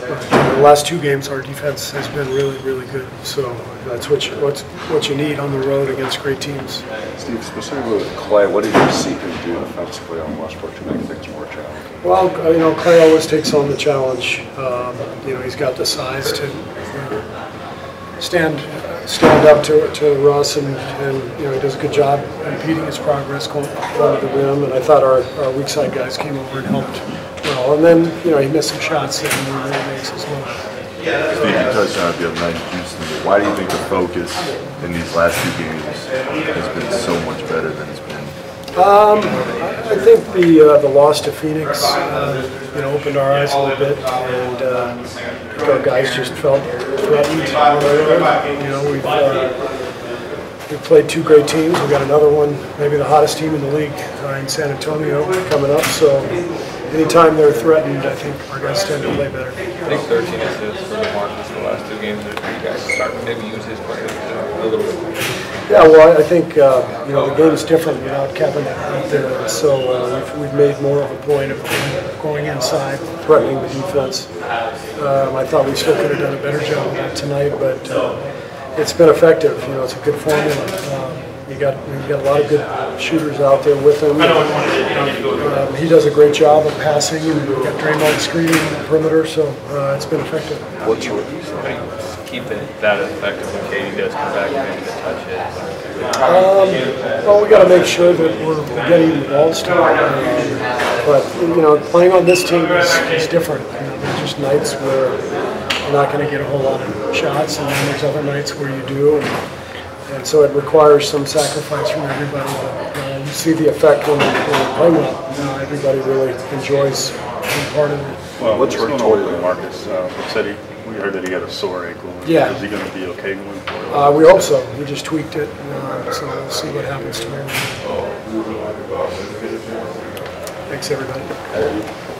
The last two games, our defense has been really, really good. So that's what you need on the road against great teams. Steve, specifically with Klay, what did you see him do offensively on Westbrook to make things more challenging? Well, you know, Klay always takes on the challenge. You know, he's got the size to stand up to Russ, and you know, he does a good job impeding his progress going to the rim. And I thought our weak side guys came over and helped. And then, you know, he missed some shots that he really makes as well. Steve, you touched on it the other night in Houston. Why do you think the focus in these last few games has been so much better than it's been? I think the loss to Phoenix, you know, opened our eyes a little bit, and our guys just felt threatened. You know, we've played two great teams. We've got another one, maybe the hottest team in the league in San Antonio coming up. So. Anytime they're threatened, I think our guys tend to play better. I think 13 assists for DeMarcus in the last two games. That you guys start to maybe use his play a little bit. Yeah, well, I think you know, the game is different without Kevin out there. So we've made more of a point of going inside, threatening the defense. I thought we still could have done a better job of that tonight, but it's been effective. You know, it's a good formula. You got a lot of good shooters out there with him. He does a great job of passing, and we've got Draymond screening on the perimeter, so it's been effective. What's your keep that effective when Katie does come back and maybe touch it? Well, we got to make sure that we're getting the balls to him. But you know, playing on this team is different. You know, there's just nights where you're not going to get a whole lot of shots, and then there's other nights where you do. And so it requires some sacrifice from everybody. But, you see the effect when we play well. You know, everybody really enjoys being part of it. Well, what's going on with DeMarcus? We heard that he had a sore ankle. Yeah. Is he going to be okay going forward? We hope so. We just tweaked it, so we'll see what happens to him. Thanks, everybody.